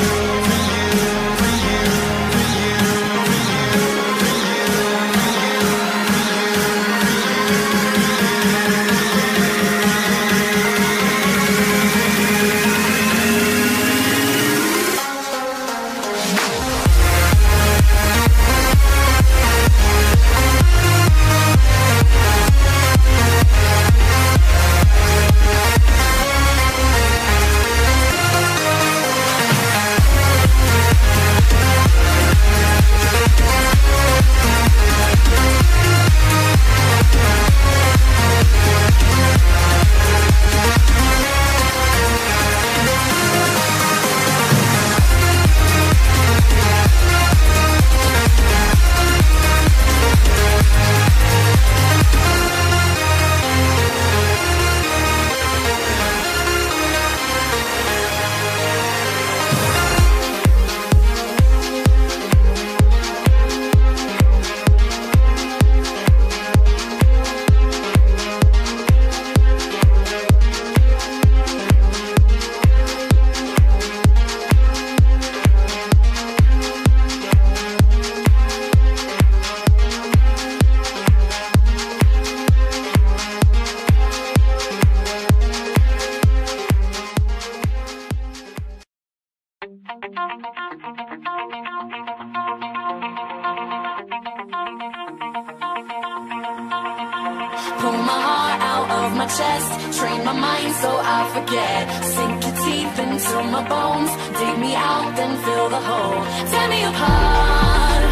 Pull my heart out of my chest, train my mind so I forget. Sink your teeth into my bones, dig me out, then fill the hole. Tear me apart,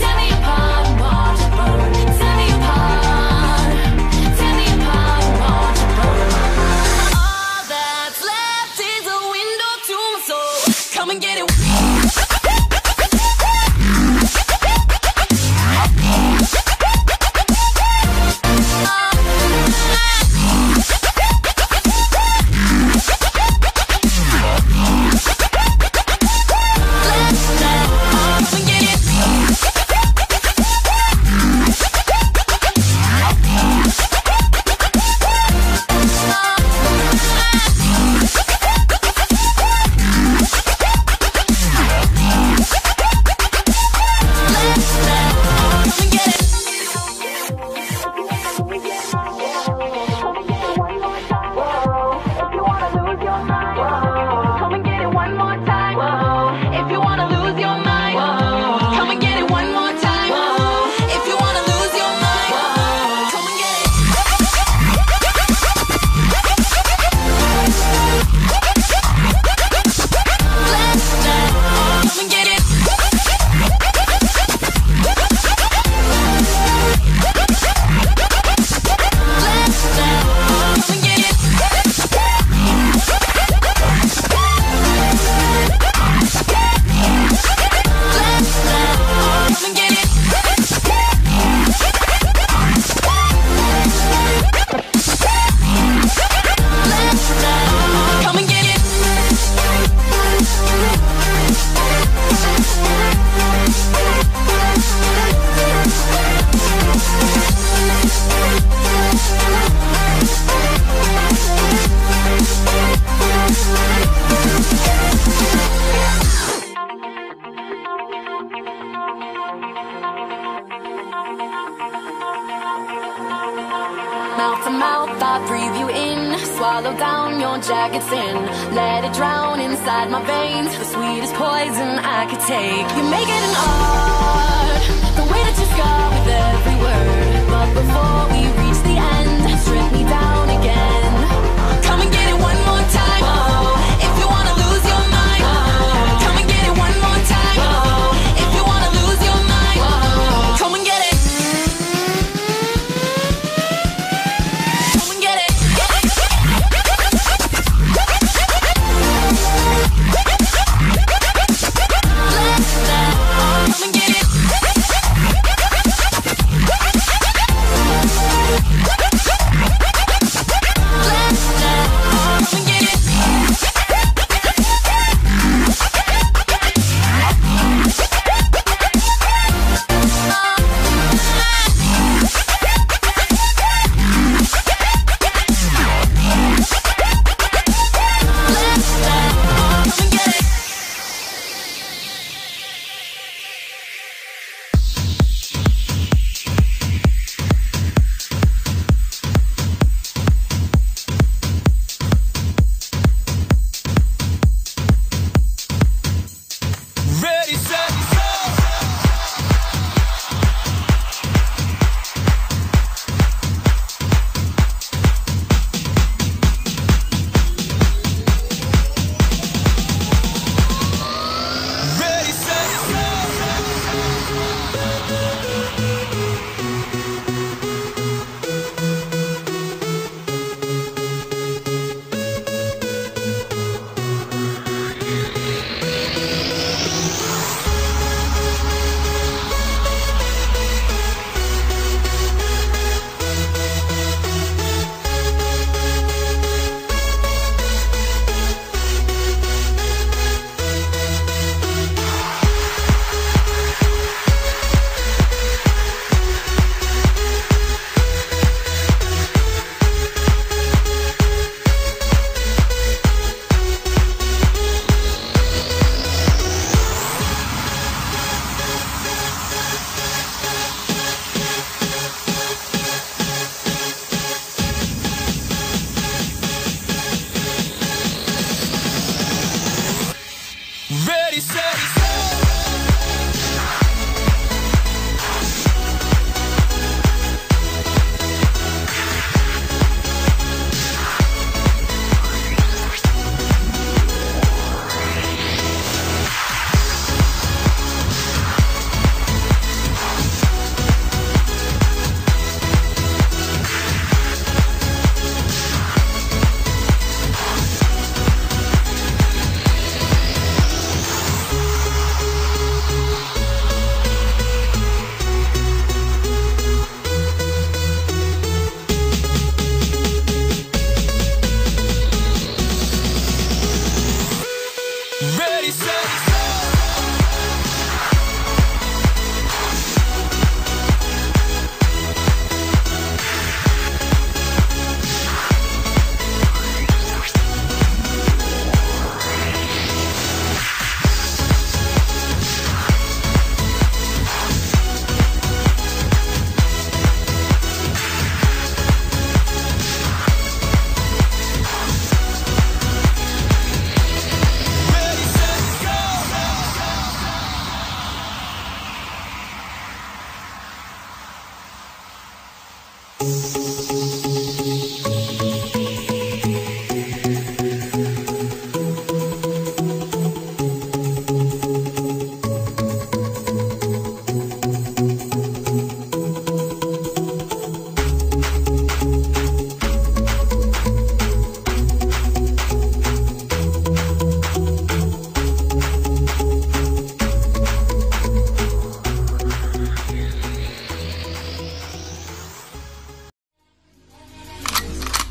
tear me apart, watch it burn. Tear me apart, tear me apart, watch it burn. All that's left is a window to my soul. Come and get it. Mouth to mouth, I breathe you in. Swallow down your jagged sin. Let it drown inside my veins. The sweetest poison I could take. You make it an art, the way that you scar with every word. But before we reach the end, strip me down again. Come and get it one more time. Whoa. If you wanna lose your mind, whoa. Come and get it one more time. Whoa. If you wanna lose your mind, whoa. Come and get it. Come and get it.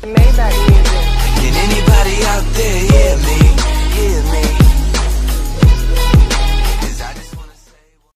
Maybach music. Can anybody out there hear?